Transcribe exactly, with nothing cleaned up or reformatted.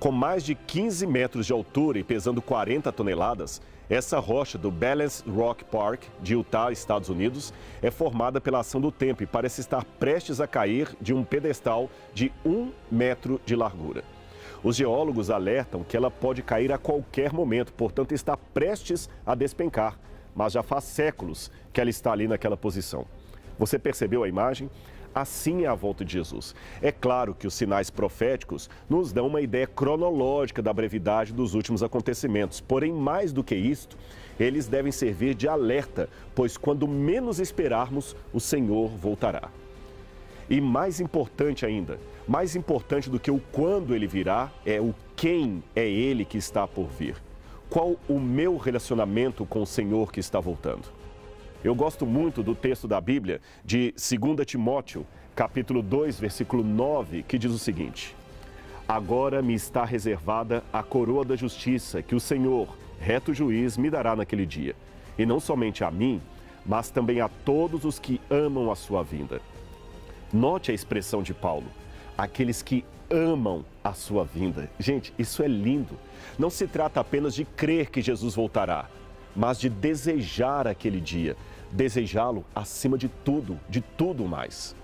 Com mais de quinze metros de altura e pesando quarenta toneladas, essa rocha do Balance Rock Park, de Utah, Estados Unidos, é formada pela ação do tempo e parece estar prestes a cair de um pedestal de um metro de largura. Os geólogos alertam que ela pode cair a qualquer momento, portanto está prestes a despencar, mas já faz séculos que ela está ali naquela posição. Você percebeu a imagem? Assim é a volta de Jesus. É claro que os sinais proféticos nos dão uma ideia cronológica da brevidade dos últimos acontecimentos. Porém, mais do que isto, eles devem servir de alerta, pois quando menos esperarmos, o Senhor voltará. E mais importante ainda, mais importante do que o quando Ele virá, é o quem é Ele que está por vir. Qual o meu relacionamento com o Senhor que está voltando? Eu gosto muito do texto da Bíblia de Segunda Timóteo, capítulo dois, versículo nove, que diz o seguinte: agora me está reservada a coroa da justiça, que o Senhor, reto juiz, me dará naquele dia, e não somente a mim, mas também a todos os que amam a sua vinda. Note a expressão de Paulo, aqueles que amam a sua vinda. Gente, isso é lindo. Não se trata apenas de crer que Jesus voltará, mas de desejar aquele dia, desejá-lo acima de tudo, de tudo mais.